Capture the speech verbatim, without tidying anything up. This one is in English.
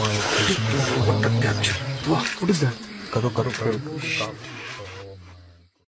What is that? Karo, karo, karo.